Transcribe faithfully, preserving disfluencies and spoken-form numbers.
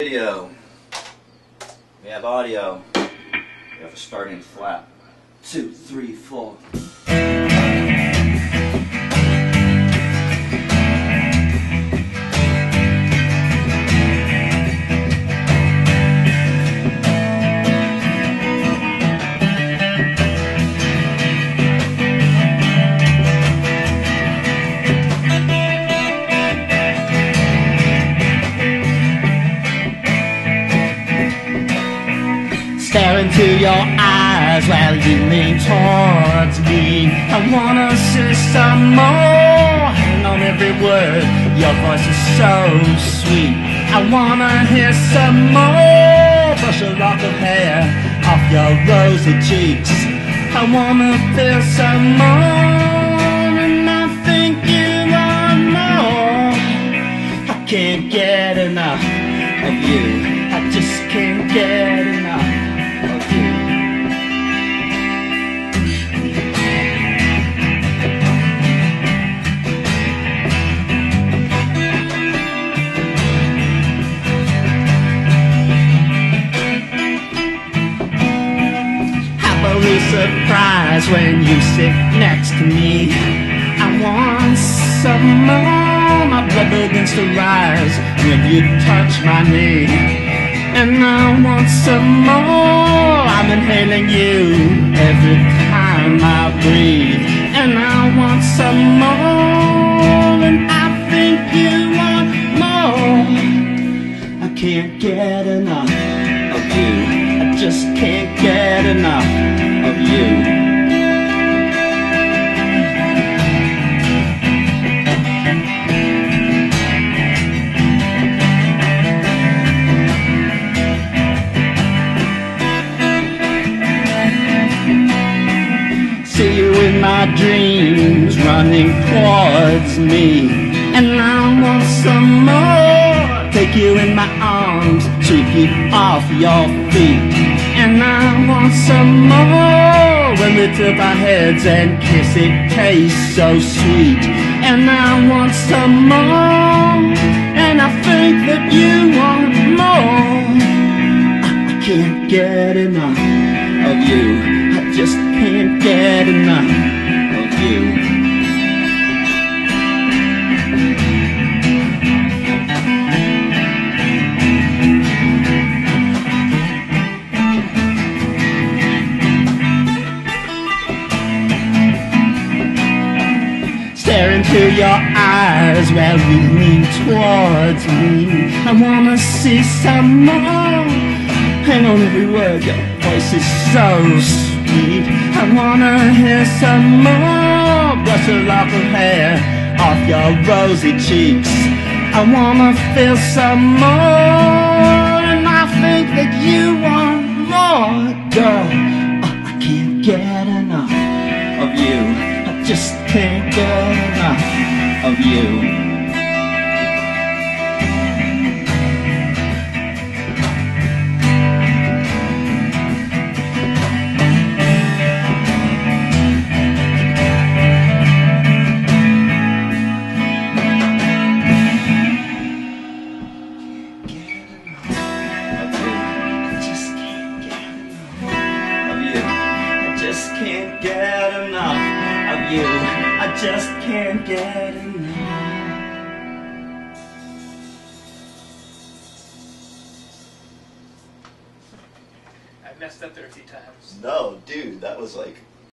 Video. We have audio. We have a starting flat. Two, three, four. Stare into your eyes while you lean towards me. I wanna see some more. Hang on every word, your voice is so sweet. I wanna hear some more. Brush a lock of hair off your rosy cheeks. I wanna feel some more, and I think you want more. I can't get enough of you. I just can't get enough. Surprise when you sit next to me. I want some more. My blood begins to rise when you touch my knee, and I want some more. I'm inhaling you every time I breathe, and I want some more, and I think you want more. I can't get enough of you. I just can't get enough of you. See you in my dreams running towards me, and I want some more. Take you in my arms, sweep you off your feet, and I want some more. When we tilt our heads and kiss, it tastes so sweet, and I want some more, and I think that you want more. I can't get enough of you. I just can't get enough of you. Stare into your eyes while you lean towards me. I wanna see some more. Hang on every word, your voice is so sweet. I wanna hear some more. Brush a lock of hair off your rosy cheeks. I wanna feel some more, and I think that you want more. Girl, oh, I can't get enough of you. I just can't get enough of you. Can't get enough of you. I just can't get enough. I messed up there a few times. No, dude, that was like